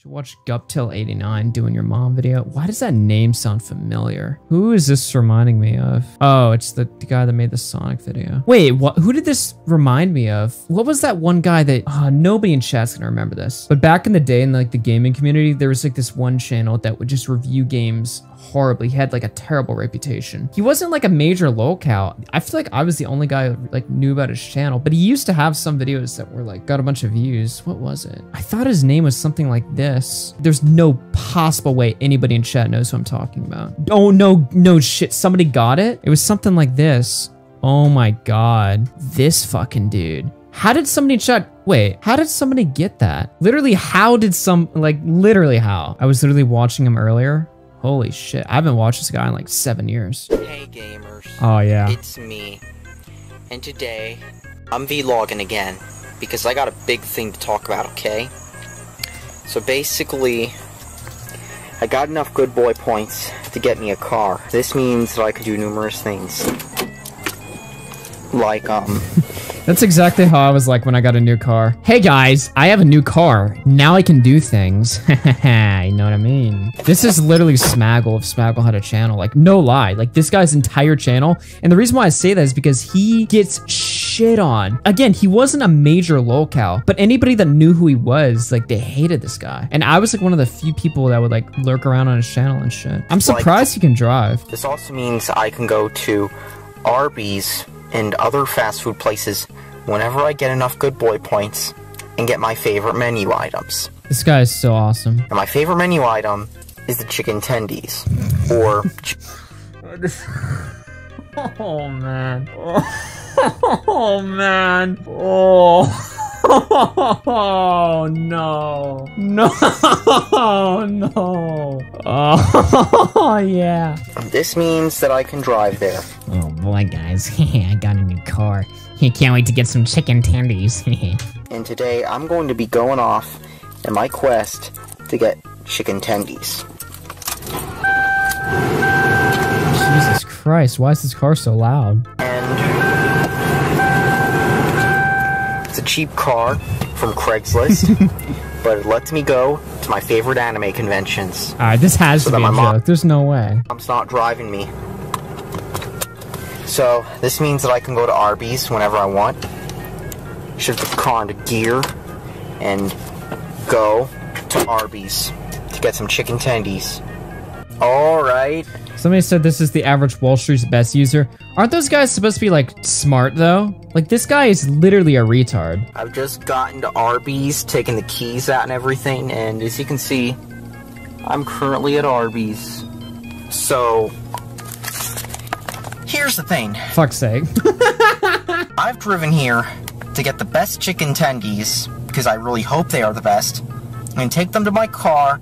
should watch Guptill89 doing your mom video. Why does that name sound familiar? Who is this reminding me of? Oh, it's the guy that made the Sonic video. Wait, who did this remind me of? What was that one guy that, nobody in chat's gonna remember this. But back in the day in like the gaming community, there was like this one channel that would just review games horribly. He had like a terrible reputation. He wasn't like a major locale. I feel like I was the only guy who like knew about his channel, but he used to have some videos that were like, got a bunch of views. What was it? I thought his name was something like this. There's no possible way anybody in chat knows who I'm talking about. Oh no, no shit. Somebody got it. It was something like this. Oh my God. This fucking dude. How did somebody in chat? Wait, how did somebody get that? Literally, how did literally how? I was literally watching him earlier. Holy shit, I haven't watched this guy in like 7 years. Hey gamers. Oh yeah. It's me. And today, I'm vlogging again. Because I got a big thing to talk about, okay? So basically, I got enough good boy points to get me a car. This means that I could do numerous things. Like, That's exactly how I was like when I got a new car. Hey guys, I have a new car. Now I can do things. You know what I mean? This is literally Smaggle if Smaggle had a channel. Like, no lie. Like, this guy's entire channel. And the reason why I say that is because he gets shit on. Again, he wasn't a major locale, but anybody that knew who he was, like, they hated this guy. And I was like one of the few people that would like lurk around on his channel and shit. I'm surprised he can drive. This also means I can go to Arby's and other fast food places whenever I get enough good boy points and get my favorite menu items. This guy is so awesome. And my favorite menu item is the chicken tendies. Or... oh, man. Oh, man. Oh... Oh no. No. No. Oh yeah. This means that I can drive there. Oh boy guys, I got a new car. I can't wait to get some chicken tendies. And today I'm going to be going off in my quest to get chicken tendies. Jesus Christ, why is this car so loud? It's a cheap car from Craigslist, but it lets me go to my favorite anime conventions. All right, this has to be a joke. There's no way. Mom's not driving me. So this means that I can go to Arby's whenever I want, shift the car into gear, and go to Arby's to get some chicken tendies. All right. Somebody said this is the average Wall Street's best user. Aren't those guys supposed to be like smart though? Like this guy is literally a retard. I've just gotten to Arby's, taken the keys out and everything, and as you can see, I'm currently at Arby's. So, here's the thing. Fuck's sake. I've driven here to get the best chicken tendies, because I really hope they are the best, and take them to my car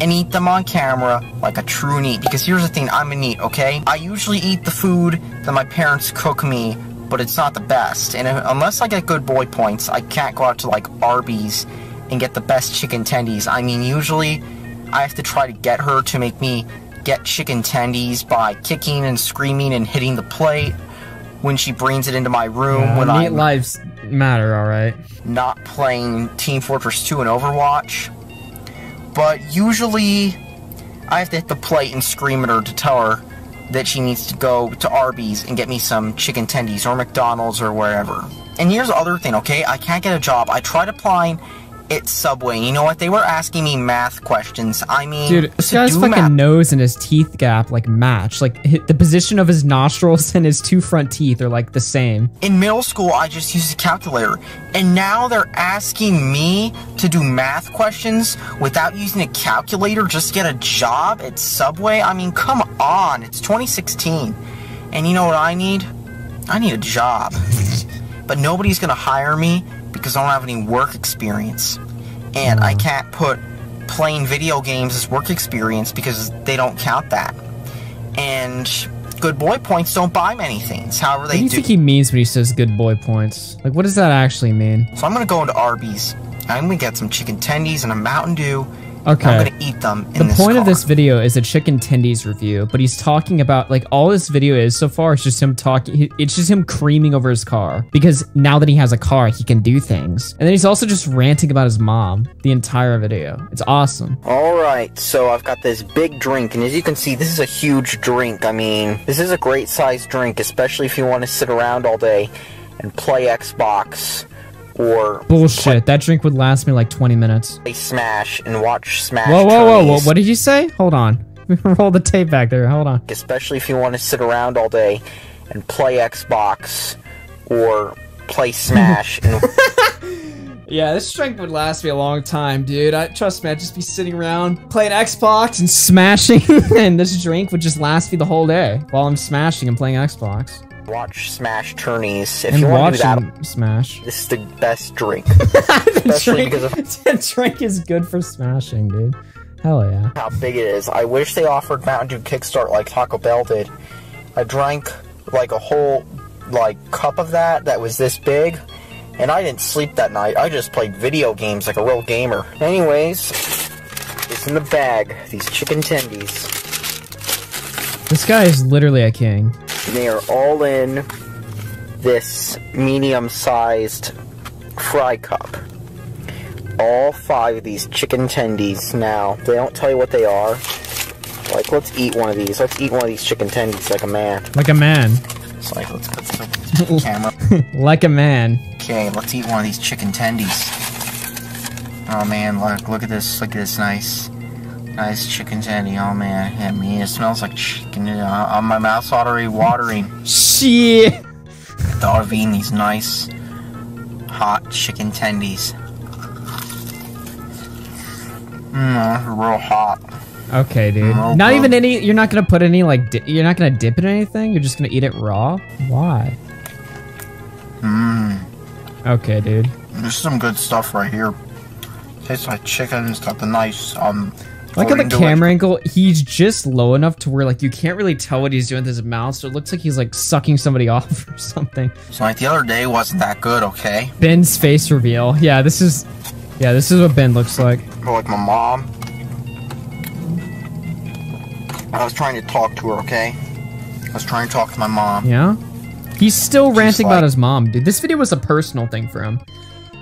and eat them on camera like a true neat. Because here's the thing, I'm a neat, okay? I usually eat the food that my parents cook me, but it's not the best. And unless I get good boy points, I can't go out to like Arby's and get the best chicken tendies. I mean, usually I have to try to get her to make me get chicken tendies by kicking and screaming and hitting the plate when she brings it into my room. Neat lives matter, all right? Not playing Team Fortress 2 and Overwatch. But usually, I have to hit the plate and scream at her to tell her that she needs to go to Arby's and get me some chicken tendies or McDonald's or wherever. And here's the other thing, okay? I can't get a job. I tried applying at Subway. You know what? They were asking me math questions. I mean... Dude, this guy's fucking nose and his teeth gap, like, match. Like, the position of his nostrils and his two front teeth are, like, the same. In middle school, I just used a calculator. And now they're asking me to do math questions without using a calculator just to get a job at Subway? I mean, come on. It's 2016. And you know what I need? I need a job. But nobody's gonna hire me because I don't have any work experience. And I can't put playing video games as work experience because they don't count that. And good boy points don't buy many things, however they do. What do you think he means when he says good boy points? Like, what does that actually mean? So I'm gonna go into Arby's, I'm gonna get some chicken tendies and a Mountain Dew, Okay. I'm gonna eat them in this car. The point of this video is a Chicken Tendies review, but he's talking about, like, all this video is so far, it's just him talking, it's just him creaming over his car, because now that he has a car, he can do things. And then he's also just ranting about his mom the entire video. It's awesome. Alright, so I've got this big drink, and as you can see, this is a huge drink. I mean, this is a great sized drink, especially if you want to sit around all day and play Xbox. Or bullshit. That drink would last me like 20 minutes. Play Smash and watch Smash. Whoa, whoa, whoa, whoa! What did you say? Hold on. Roll the tape back there. Hold on. Especially if you want to sit around all day and play Xbox or play Smash. Yeah, this drink would last me a long time, dude. Trust me, I'd just be sitting around playing Xbox and smashing, and this drink would just last me the whole day while I'm smashing and playing Xbox. Watch Smash tourneys. If you want to do that, Smash. This is the best drink. The drink is good for smashing, dude. Hell yeah. How big it is. I wish they offered Mountain Dew Kickstart like Taco Bell did. I drank like a whole cup of that was this big, and I didn't sleep that night. I just played video games like a real gamer. Anyways, it's in the bag. These Chicken Tendies. This guy is literally a king. They are all in this medium-sized fry cup. All 5 of these Chicken Tendies. Now, they don't tell you what they are. Like, let's eat one of these. Let's eat one of these Chicken Tendies like a man. Like a man. It's like, let's put this on the camera. Like a man. Okay, let's eat one of these Chicken Tendies. Oh man, look at this. Look at this nice chicken tendy. Oh man, I mean, it smells like chicken. My mouth's already watering. Shit. The RV and these nice, hot Chicken Tendies. Real hot. Okay, dude. Real not even any. You're not gonna put any you're not gonna dip it in anything. You're just gonna eat it raw. Why? Okay, dude. There's some good stuff right here. Tastes like chicken. It's got the nice Look at the camera angle. He's just low enough to where, like, you can't really tell what he's doing with his mouth, so it looks like he's, like, sucking somebody off or something. So, like, the other day wasn't that good, okay? Ben's face reveal. Yeah, this is what Ben looks like. Or like my mom. I was trying to talk to her, okay? I was trying to talk to my mom. Yeah? He's still ranting about his mom, dude. This video was a personal thing for him.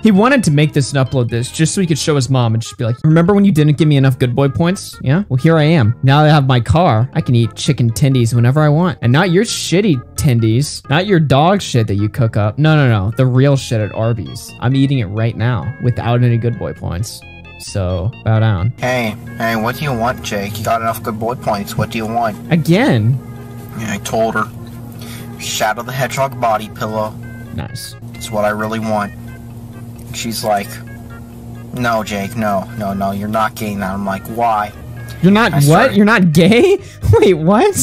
He wanted to make this and upload this just so he could show his mom and just be like, remember when you didn't give me enough good boy points? Yeah? Well, here I am. Now that I have my car, I can eat Chicken Tendies whenever I want. And not your shitty tendies. Not your dog shit that you cook up. No, no, no. The real shit at Arby's. I'm eating it right now without any good boy points. So, bow down. Hey, what do you want, Jake? You got enough good boy points. What do you want? Again? Yeah, I told her. Shadow the Hedgehog body pillow. Nice. It's what I really want. She's like, no, Jake, no, you're not gay now. I'm like, why? You're not what? You're not gay? Wait, what?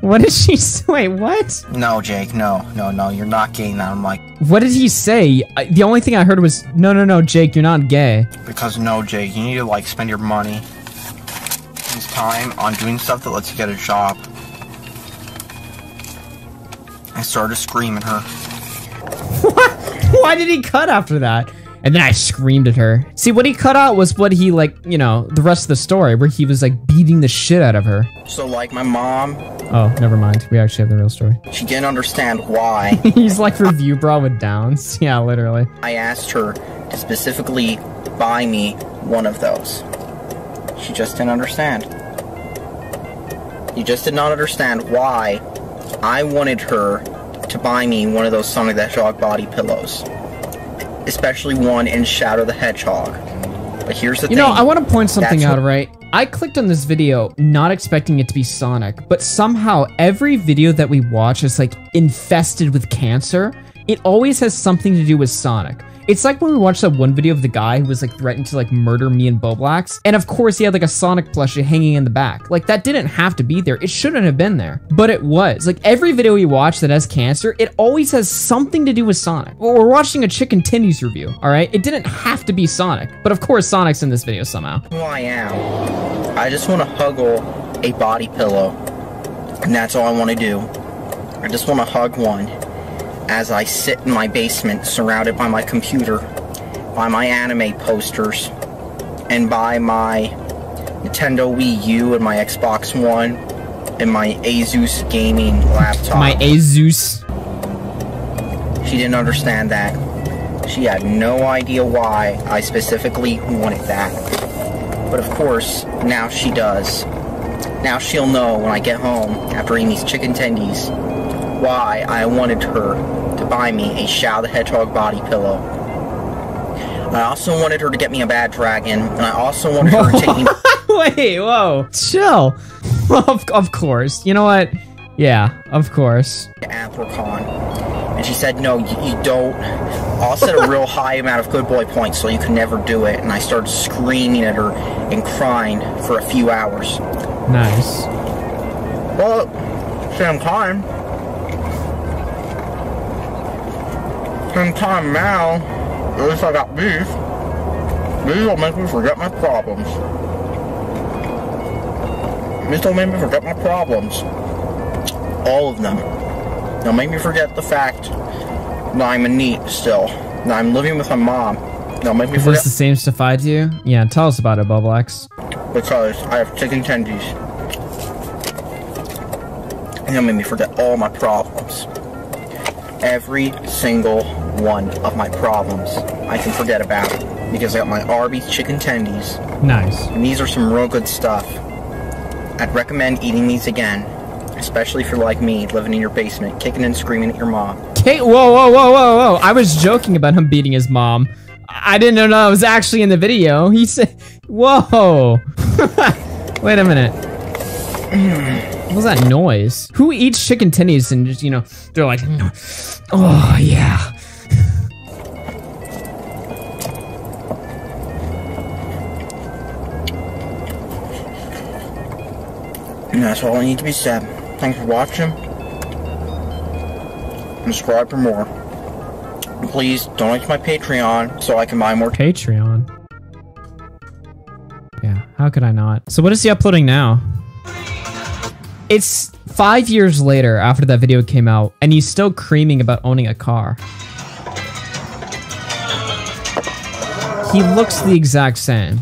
What is she Wait, what? No, Jake, no, you're not gay now. I'm like, what did he say? The only thing I heard was, no, Jake, you're not gay. Because no, Jake, you need to, like, spend your money and time on doing stuff that lets you get a job. I started screaming at her. What? Why did he cut after that? And then I screamed at her. See, what he cut out was what he, like, you know, the rest of the story, where he was, like, beating the shit out of her. So, like, my mom... Oh, never mind. We actually have the real story. She didn't understand why. He's like review bra with downs. Yeah, literally. I asked her to specifically buy me one of those. She just didn't understand. You just did not understand why I wanted her to buy me one of those Sonic the Hedgehog body pillows, especially one in Shadow the Hedgehog. But here's the thing. You know, I want to point something out, right? I clicked on this video not expecting it to be Sonic, but somehow every video that we watch is, like, infested with cancer. It always has something to do with Sonic. It's like when we watched that one video of the guy who was, like, threatened to, like, murder me and Boblax, and of course he had, like, a Sonic plushie hanging in the back. Like, that didn't have to be there. It shouldn't have been there, but it was. Like, every video we watch that has cancer, it always has something to do with Sonic. Well, we're watching a Chicken Tendies review, all right? It didn't have to be Sonic, but of course Sonic's in this video somehow. Who I am, I just want to huggle a body pillow, and that's all I want to do. I just want to hug one. As I sit in my basement, surrounded by my computer, by my anime posters, and buy my Nintendo Wii U and my Xbox One and my ASUS gaming laptop. My ASUS. She didn't understand that. She had no idea why I specifically wanted that. But of course, now she does. Now she'll know when I get home after eating these chicken tendies why I wanted her to buy me a Shadow the Hedgehog body pillow. I also wanted her to get me a Bad Dragon, and I also wanted her to take me— Wait, whoa. Chill. Of course. You know what? Yeah, of course. Anthricon. And she said, no, you don't. I'll set a real high amount of good boy points so you can never do it. And I started screaming at her and crying for a few hours. Nice. Well, same time now, at least I got beef. Beef will make me forget my problems. Beef will make me forget my problems. All of them. They'll make me forget the fact that I'm a neat still. That I'm living with my mom. They'll make me forget— Is this the same stuff I do? Yeah, tell us about it, Bubblex. Because I have chicken tendies. And they'll make me forget all my problems. Every single one of my problems I can forget about it, because I got my Arby's chicken tendies. Nice. And these are some real good stuff. I'd recommend eating these again, especially if you're like me, living in your basement, kicking and screaming at your mom. Whoa, whoa, whoa, whoa, whoa! I was joking about him beating his mom. I didn't know that was actually in the video. He said, "Whoa!" Wait a minute. What was that noise? Who eats chicken tendies and just, you know, they're like, oh, yeah. And that's all I need to be said. Thanks for watching. Subscribe for more. And please donate to my Patreon so I can buy more. Patreon? Yeah, how could I not? So what is he uploading now? It's 5 years later after that video came out, and he's still creaming about owning a car. He looks the exact same.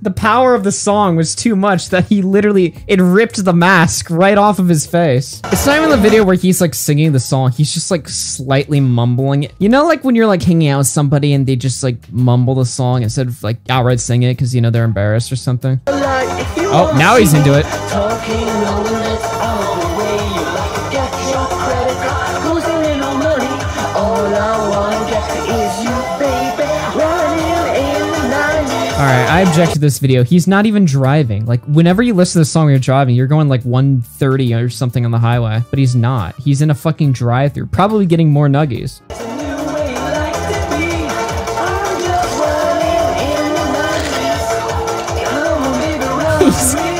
The power of the song was too much that he literally, it ripped the mask right off of his face. It's not even the video where he's like singing the song, he's just like slightly mumbling it. You know, like when you're like hanging out with somebody and they just like mumble the song instead of like outright sing it because, you know, they're embarrassed or something. Oh, now he's into it. Alright, I object to this video. He's not even driving. Like, whenever you listen to this song when you're driving, you're going like 130 or something on the highway. But he's not. He's in a fucking drive-thru, probably getting more nuggies.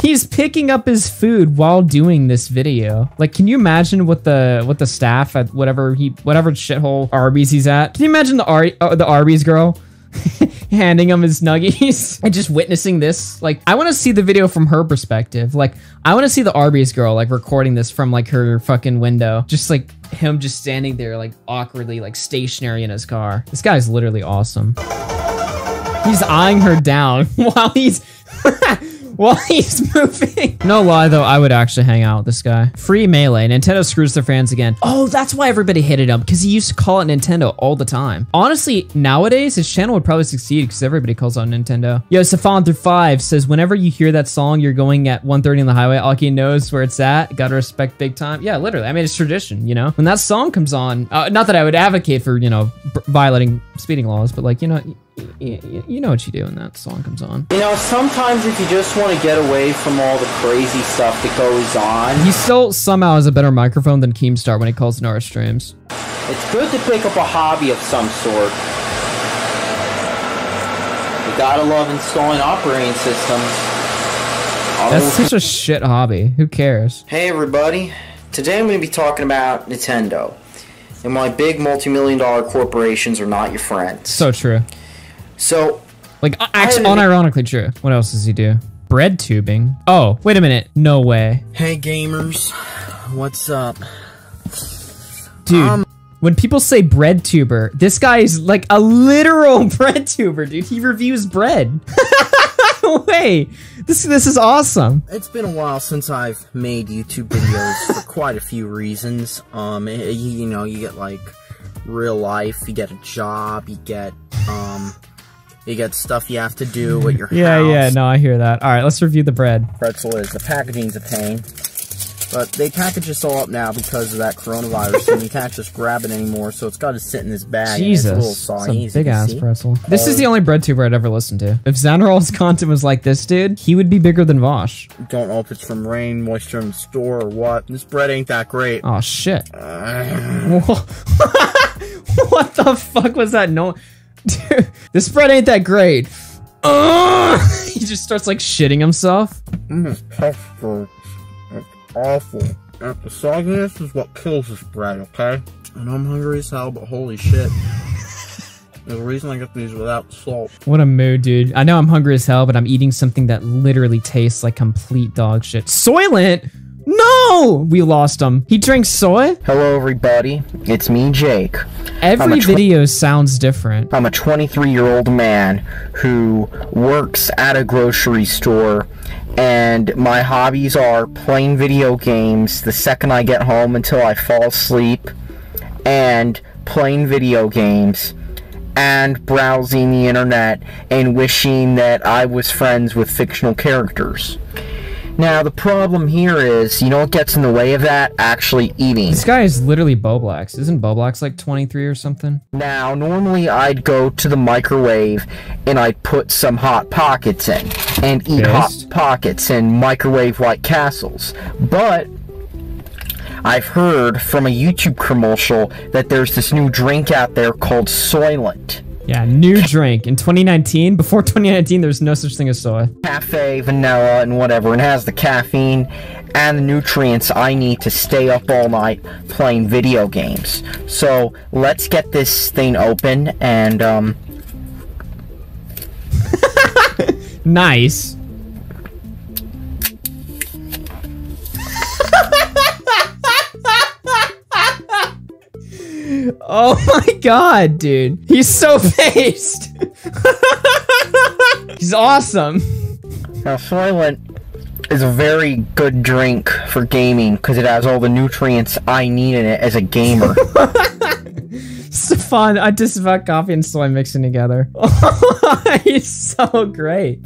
He's picking up his food while doing this video. Like, can you imagine what the staff at whatever shithole Arby's he's at? Can you imagine the Arby's girl? Handing him his nuggies and just witnessing this. Like, I want to see the video from her perspective. Like, I want to see the Arby's girl like recording this from like her fucking window, just like him just standing there like awkwardly like stationary in his car. This guy's literally awesome. He's eyeing her down while he's while he's moving. No lie though, I would actually hang out with this guy. Free Melee. Nintendo screws their fans again. Oh, that's why everybody hated him, because he used to call it Nintendo all the time. Honestly, nowadays, his channel would probably succeed because everybody calls out Nintendo. Yo, Stefan35 says, whenever you hear that song, you're going at 130 on the highway. Aki knows where it's at. Gotta respect big time. Yeah, literally. I mean, it's tradition, you know? When that song comes on, not that I would advocate for, you know, violating speeding laws, but like, you know, you know what you do when that song comes on. You know, sometimes if you just want to get away from all the crazy stuff that goes on. He still somehow has a better microphone than Keemstar when he calls in our streams. It's good to pick up a hobby of some sort. You gotta love installing operating systems. That's such a shit hobby. Who cares? Hey everybody. Today I'm going to be talking about Nintendo and why big multi-million-dollar corporations are not your friends. So true. So, like, unironically true. What else does he do? Bread tubing. Oh, wait a minute. No way. Hey gamers, what's up? Dude, when people say bread tuber, this guy is like a literal bread tuber, dude. He reviews bread. Way. This is awesome. It's been a while since I've made YouTube videos for quite a few reasons. You know, you get like real life, you get a job, you get stuff you have to do with your house. Yeah, no, I hear that. All right, let's review the bread. Pretzel is, the packaging's a pain. But they package us all up now because of that coronavirus, and you can't just grab it anymore, so it's got to sit in this bag. Jesus, and it's a little soggy. It's a big-ass pretzel. This is the only bread tuber I'd ever listened to. If Zanarol's content was like this, dude, he would be bigger than Vosh. Don't know if it's from rain, moisture in the store, or what. This bread ain't that great. Oh, shit. What the fuck was that? No, dude, this bread ain't that great. He just starts, like, shitting himself. This texture. Awful. The sogginess is what kills this bread, okay? And I'm hungry as hell, but holy shit. The reason I get these without salt. What a mood, dude. I know I'm hungry as hell, but I'm eating something that literally tastes like complete dog shit. Soylent? No! We lost him. He drinks soy? Hello, everybody. It's me, Jake. Every video sounds different. I'm a 23-year-old man who works at a grocery store, and my hobbies are playing video games the second I get home until I fall asleep, and playing video games, and browsing the internet, and wishing that I was friends with fictional characters. Now, the problem here is, you know what gets in the way of that? Actually eating. This guy is literally Boblox. Isn't Boblox like 23 or something? Now, normally I'd go to the microwave and I'd put some Hot Pockets in. And eat Hot Pockets and microwave White Castles. But I've heard from a YouTube commercial that there's this new drink out there called Soylent. Yeah, new drink. In 2019, before 2019, there's no such thing as soy. Cafe, vanilla, and whatever. It has the caffeine and the nutrients I need to stay up all night playing video games. So, let's get this thing open and, Nice. Oh my god, dude. He's so faced. He's awesome. Now, Soylent is a very good drink for gaming because it has all the nutrients I need in it as a gamer. Stefan, I just about coffee and soy mixing together. He's so great.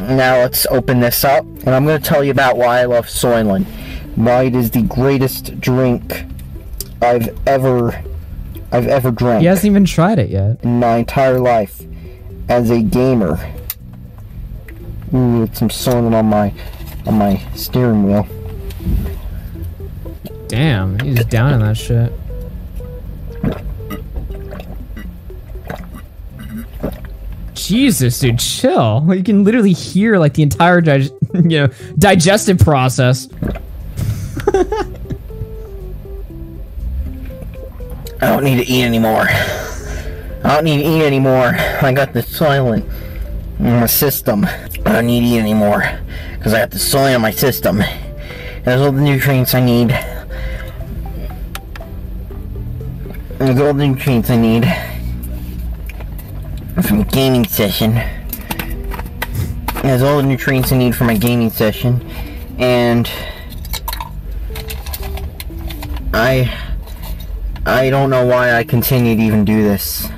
Now let's open this up, and I'm going to tell you about why I love Soylent. Why it is the greatest drink I've ever drank. He hasn't even tried it yet. In my entire life as a gamer. Ooh, some Soylent on my steering wheel. Damn, he's down in that shit. Jesus, dude, chill. You can literally hear like the entire digestive process. I don't need to eat anymore. I got the Soylent in my system. I don't need to eat anymore because I got the soy in my system. There's all the nutrients I need. From a gaming session. There's all the nutrients I need for my gaming session, and I don't know why I continue to even do this.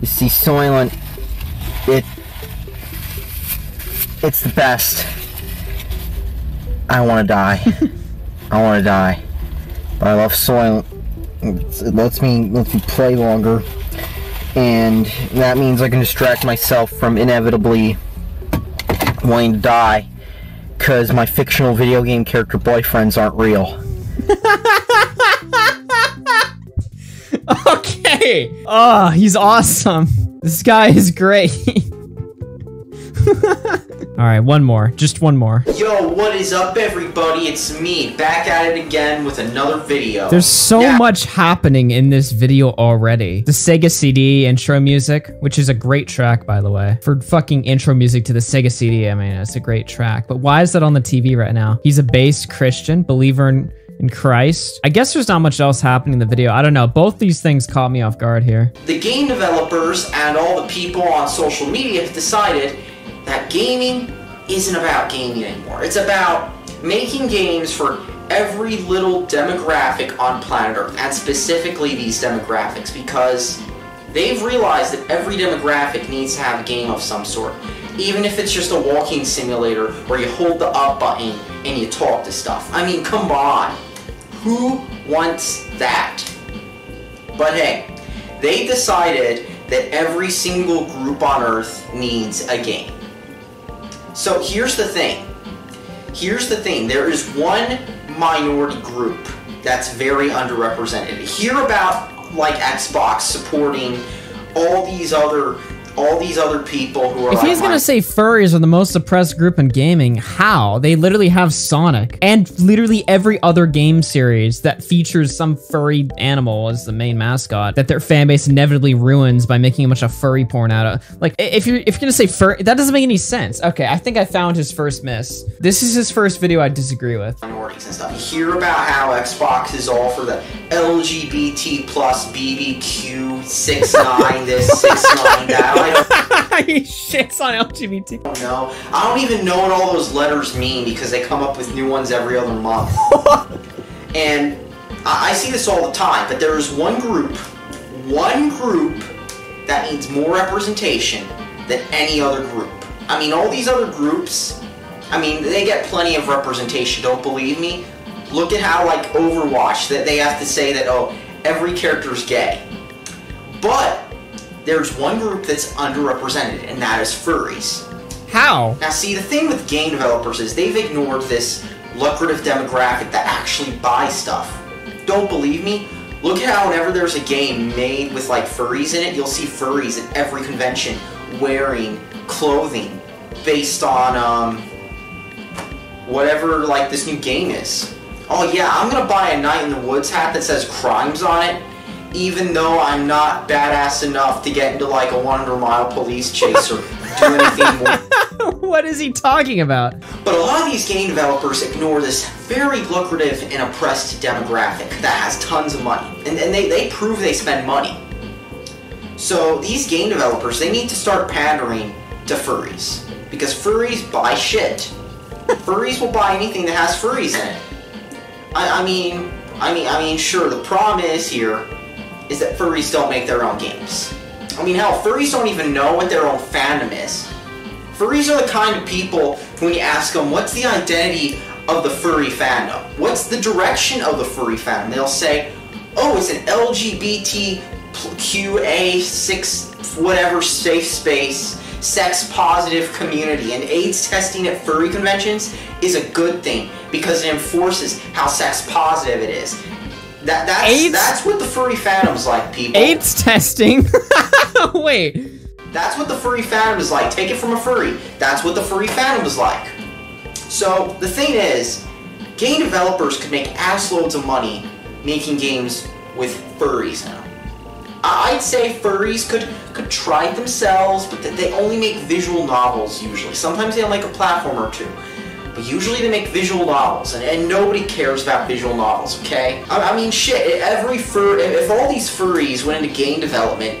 You see, Soylent, it's the best. I want to die. But I love Soylent. It lets me play longer. And that means I can distract myself from inevitably wanting to die because my fictional video game character boyfriends aren't real. Okay. Oh, he's awesome. This guy is great. All right, one more. Just one more. Yo, what is up, everybody? It's me, back at it again with another video. There's so much happening in this video already. The Sega CD intro music, which is a great track, by the way. For fucking intro music to the Sega CD, I mean, it's a great track. But why is that on the TV right now? He's a based Christian, believer in Christ. I guess there's not much else happening in the video. I don't know. Both these things caught me off guard here. The game developers and all the people on social media have decided that gaming isn't about gaming anymore. It's about making games for every little demographic on planet Earth, and specifically these demographics, because they've realized that every demographic needs to have a game of some sort. Even if it's just a walking simulator where you hold the up button and you talk to stuff. I mean, come on. Who wants that? But hey, they decided that every single group on Earth needs a game. So here's the thing. There is one minority group that's very underrepresented. Hear about like Xbox supporting all these other people who are. If he's gonna say furries are the most oppressed group in gaming, how? They literally have Sonic and literally every other game series that features some furry animal as the main mascot that their fan base inevitably ruins by making a bunch of furry porn out of. Like, if you're gonna say furry, that doesn't make any sense. Okay, I think I found his first miss. This is his first video I disagree with. Minorities and stuff. You hear about how Xbox is all for the LGBT plus BBQ 69 this 69 that. He shits on LGBT. Oh no, I don't even know what all those letters mean because they come up with new ones every other month. And I see this all the time, but there is one group that needs more representation than any other group. I mean, all these other groups, I mean, they get plenty of representation. Don't believe me? Look at how, like, Overwatch, that they have to say that, oh, every character's gay. But there's one group that's underrepresented, and that is furries. How? Now, see, the thing with game developers is they've ignored this lucrative demographic that actually buys stuff. Don't believe me? Look at how whenever there's a game made with, like, furries in it, you'll see furries at every convention wearing clothing based on, whatever, like, this new game is. Oh, yeah, I'm gonna buy a Night in the Woods hat that says crimes on it, even though I'm not badass enough to get into like a 100-mile police chase or do anything more. What is he talking about? But a lot of these game developers ignore this very lucrative and oppressed demographic that has tons of money. And they prove they spend money. So these game developers, they need to start pandering to furries. Because furries buy shit. Furries will buy anything that has furries in it. I mean, sure, the problem is here is that furries don't make their own games. I mean, hell, furries don't even know what their own fandom is. Furries are the kind of people, when you ask them, what's the identity of the furry fandom? What's the direction of the furry fandom? They'll say, oh, it's an LGBTQA6 whatever safe space, sex-positive community, and AIDS testing at furry conventions is a good thing because it enforces how sex-positive it is. That's what the furry fandom's like, people. AIDS testing? Wait. That's what the furry fandom is like. Take it from a furry. That's what the furry fandom is like. So, the thing is, game developers could make assloads of money making games with furries now. I'd say furries could try themselves, but they only make visual novels, usually. Sometimes they like a platform or two. But usually they make visual novels, and nobody cares about visual novels, okay? I mean, shit, if all these furries went into game development,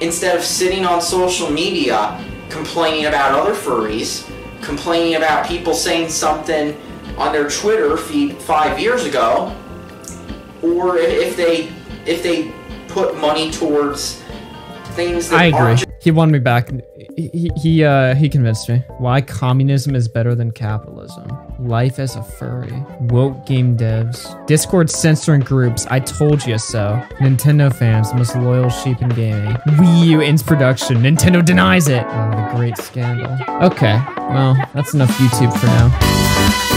instead of sitting on social media complaining about other furries, complaining about people saying something on their Twitter feed 5 years ago, or if they put money towards things that aren't. He won me back. He convinced me. Why communism is better than capitalism. Life as a furry. Woke game devs. Discord censoring groups. I told you so. Nintendo fans, the most loyal sheep in gaming. Wii U ends production. Nintendo denies it. Oh, the great scandal. Okay, well, that's enough YouTube for now.